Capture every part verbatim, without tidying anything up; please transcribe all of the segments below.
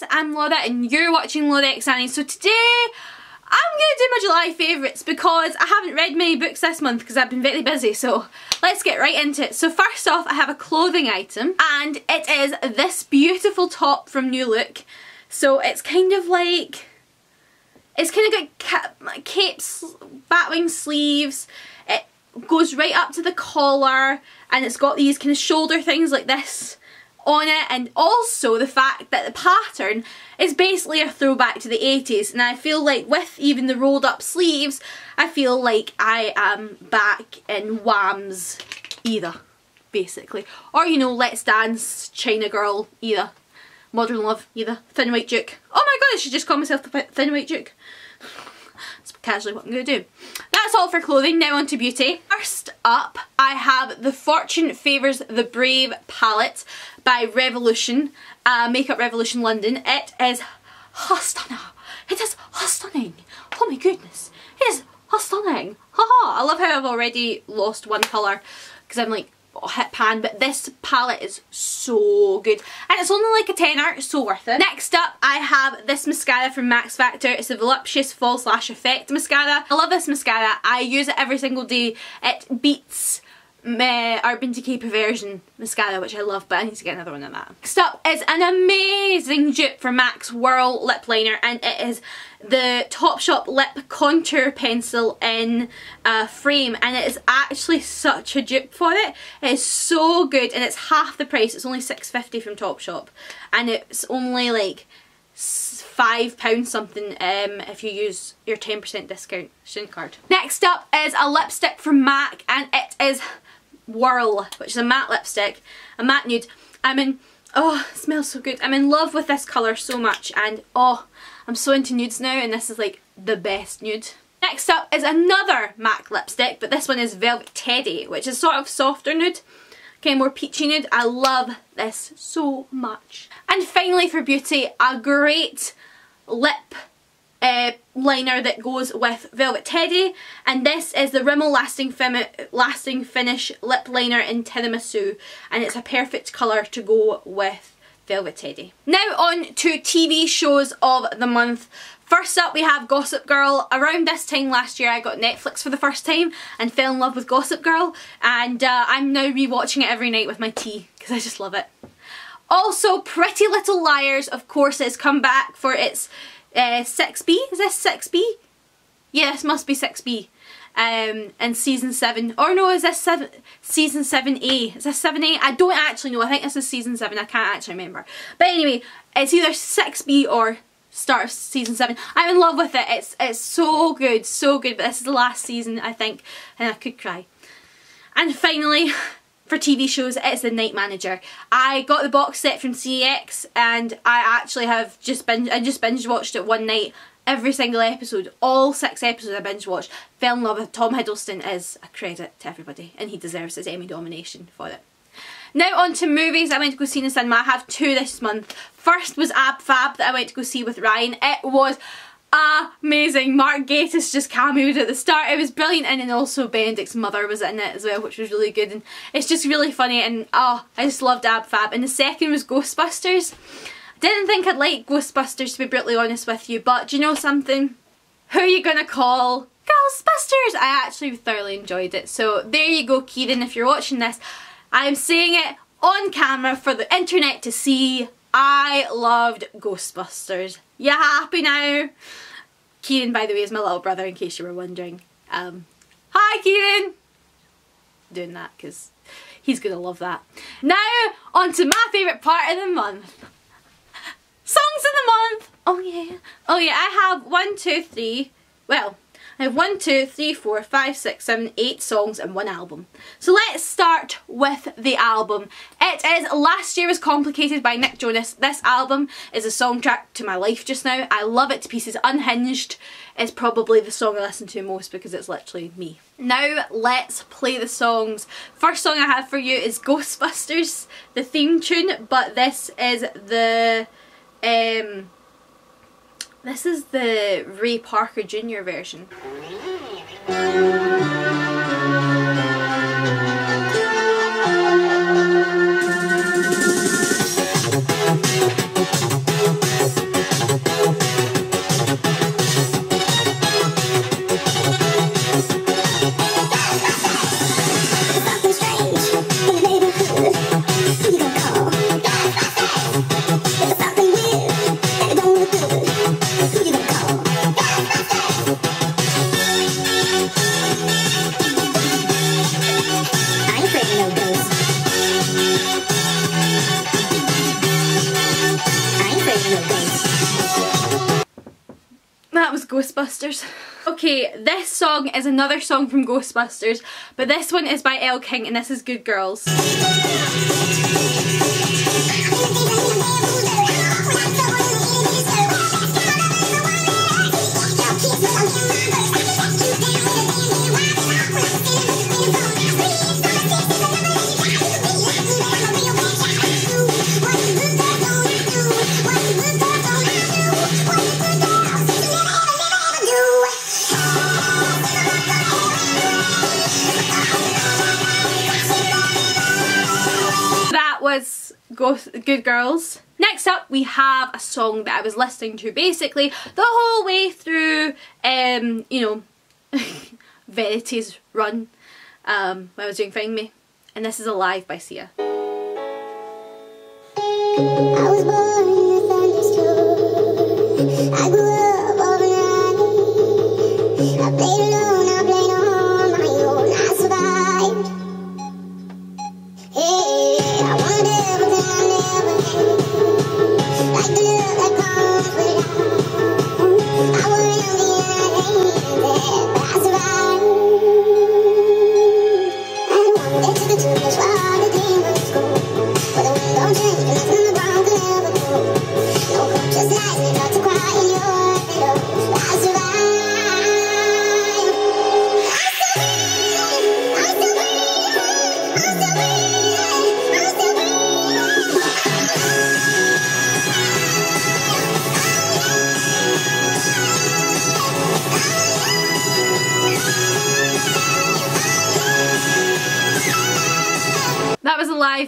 guys, I'm Laura and you're watching lauraxannie. So today I'm going to do my July favourites because I haven't read many books this month because I've been very busy, so let's get right into it. So first off, I have a clothing item and it is this beautiful top from New Look. So it's kind of like, it's kind of got cape, batwing sleeves, it goes right up to the collar and it's got these kind of shoulder things like this on it, and also the fact that the pattern is basically a throwback to the eighties, and I feel like with even the rolled up sleeves I feel like I am back in Wham's era basically, or you know, Let's Dance, China Girl era, Modern Love era, Thin White Duke. Oh my god, I should just call myself the Thin White Duke. That's casually what I'm going to do. That's all for clothing, now on to beauty. First up I have the Fortune Favours the Brave palette by Revolution, uh, Makeup Revolution London. It is stunning. It is stunning. Oh my goodness. It is stunning. Haha. I love how I've already lost one colour because I'm like, oh, hit pan, but this palette is so good and it's only like a tenner, so worth it. Next up I have this mascara from Max Factor. It's a Voluptuous False Lash Effect mascara. I love this mascara, I use it every single day. It beats my Urban Decay Perversion mascara, which I love, but I need to get another one of that. Next up is an amazing dupe for M A C's Whirl Lip Liner, and it is the Topshop Lip Contour Pencil in uh, Frame, and it is actually such a dupe for it. It is so good and it's half the price, it's only six pounds fifty from Topshop and it's only like five pounds something um, if you use your ten percent discount card. Next up is a lipstick from M A C and it is Whirl, which is a matte lipstick, a matte nude. I'm in, oh it smells so good, I'm in love with this colour so much, and oh I'm so into nudes now and this is like the best nude. Next up is another M A C lipstick, but this one is Velvet Teddy, which is sort of softer nude, okay, more peachy nude. I love this so much. And finally for beauty, a great lip Uh, liner that goes with Velvet Teddy, and this is the Rimmel Lasting, Lasting Finish Lip Liner in Tinamasu, and it's a perfect colour to go with Velvet Teddy. Now on to T V shows of the month. First up we have Gossip Girl. Around this time last year I got Netflix for the first time and fell in love with Gossip Girl, and uh, I'm now rewatching it every night with my tea because I just love it. Also Pretty Little Liars of course has come back for its Uh, six B? Is this six B? Yeah, this must be six B. Um, and season seven. Or no, is this seven, season seven A? Is this seven A? I don't actually know. I think this is season seven. I can't actually remember. But anyway, it's either six B or start of season seven. I'm in love with it. It's, it's so good, so good. But this is the last season, I think. And I could cry. And finally, for T V shows, it's The Night Manager. I got the box set from C E X and I actually have just binge, I just binge watched it one night, every single episode, all six episodes I binge watched. Fell in love with Tom Hiddleston, is a credit to everybody and he deserves his Emmy nomination for it. Now on to movies I went to go see in the cinema. I have two this month. First was Ab Fab that I went to go see with Ryan. It was amazing. Mark Gatiss just cameoed at the start. It was brilliant, and then also Benedict's mother was in it as well, which was really good, and it's just really funny, and oh, I just loved Ab Fab. And the second was Ghostbusters. I didn't think I'd like Ghostbusters to be brutally honest with you, but do you know something? Who are you gonna call? Ghostbusters! I actually thoroughly enjoyed it. So there you go, Kieran, if you're watching this. I'm saying it on camera for the internet to see. I loved Ghostbusters. You happy now? Kieran, by the way, is my little brother in case you were wondering. Um, hi Kieran! Doing that because he's going to love that. Now on to my favourite part of the month. Songs of the month! Oh yeah. Oh yeah, I have one, two, three. Well, I have one, two, three, four, five, six, seven, eight songs and one album. So let's start with the album. It is Last Year Was Complicated by Nick Jonas. This album is a soundtrack to my life just now. I love it to pieces. Unhinged is probably the song I listen to most because it's literally me. Now let's play the songs. First song I have for you is Ghostbusters, the theme tune, but this is the... Um, This is the Ray Parker Junior version. That was Ghostbusters. Okay, this song is another song from Ghostbusters, but this one is by Elle King and this is Good Girls. Good Girls. Next up we have a song that I was listening to basically the whole way through um, you know, Verity's run um, when I was doing Find Me, and this is Alive by Sia. I was born in a thunderstorm. I grew up overnight. I played alone, I played on my own, I survived. Hey, I wonder what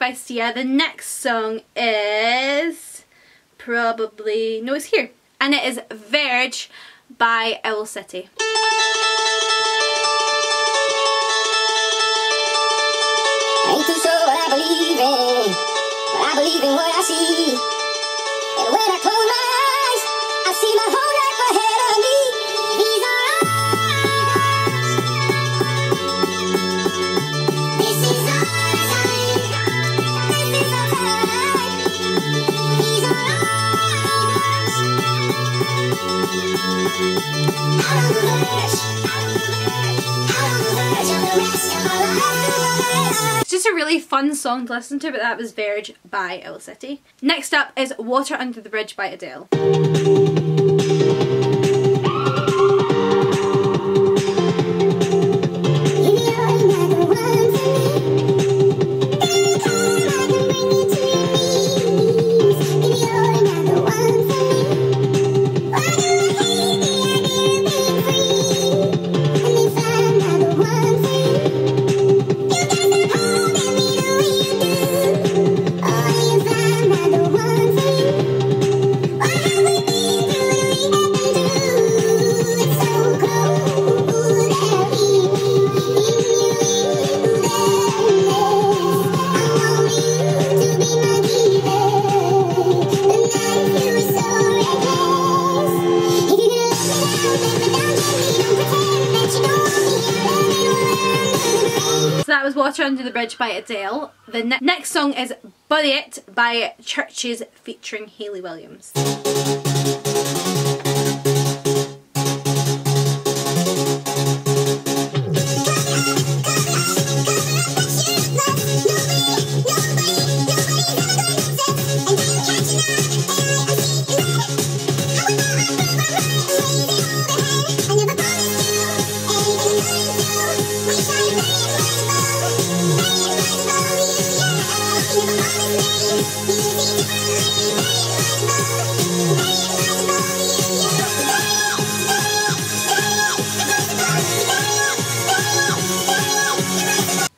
by Sia. The next song is probably, no it's here, and it is Verge by Owl City. I ain't too sure what I believe in, but I believe in what I see, and when I close my eyes I see my whole life ahead of me. These are it's just a really fun song to listen to, but that was Verge by Owl City. Next up is Water Under the Bridge by Adele. Under the Bridge by Adele. The ne next song is Bury It by Churches featuring Hayley Williams.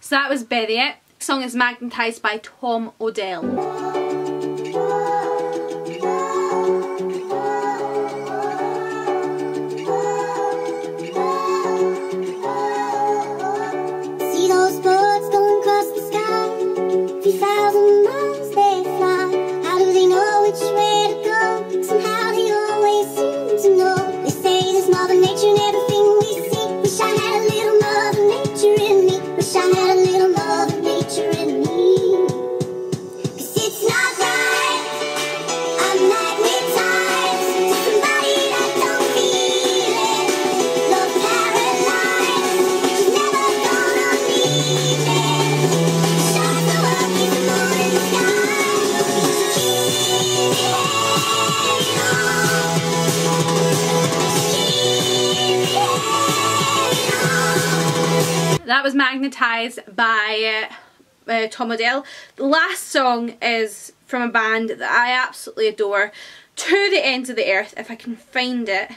So that was Bury It. The song is Magnetized by Tom Odell. was magnetised by uh, uh, Tom Odell. The last song is from a band that I absolutely adore, To the Ends of the Earth, if I can find it.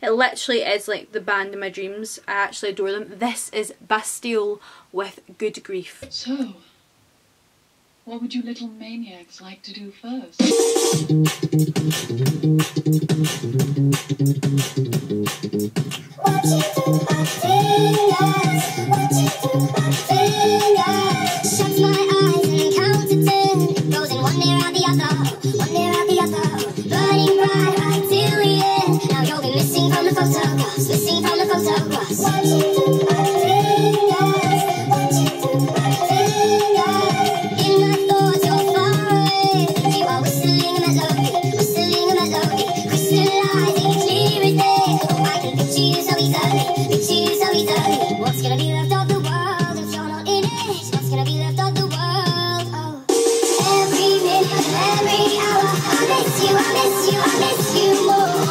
It literally is like the band of my dreams. I actually adore them. This is Bastille with Good Grief. So, what would you little maniacs like to do first? What you do with my fingers? What you do with my fingers? Shut my eyes and count to ten. It goes in one ear out the other, one ear out the other. Burning right, right till the end. Now you'll be missing from the photographs, missing from the photographs. What you do with my fingers? What you do with my fingers? In my thoughts you're far away. You are whistling a melody, whistling a melody. Crystallizing clear as day. Oh, I can picture you so easily, picture you so easily. What's gonna be left of the world if you're not in it? What's gonna be left of the world? Oh. Every minute, every hour, I miss you, I miss you, I miss you more.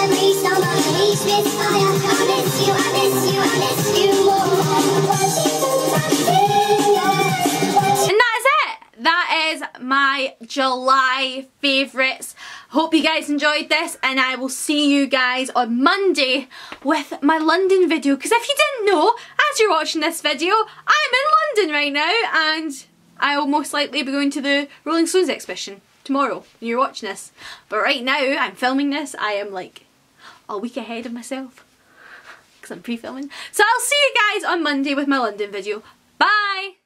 Every summer, each misfire, I miss you, I miss you, I miss you more. What you do with my fingers? That is my July favourites. Hope you guys enjoyed this, and I will see you guys on Monday with my London video, because if you didn't know, as you're watching this video, I'm in London right now, and I will most likely be going to the Rolling Stones exhibition tomorrow when you're watching this. But right now I'm filming this, I am like a week ahead of myself because I'm pre-filming. So I'll see you guys on Monday with my London video. Bye!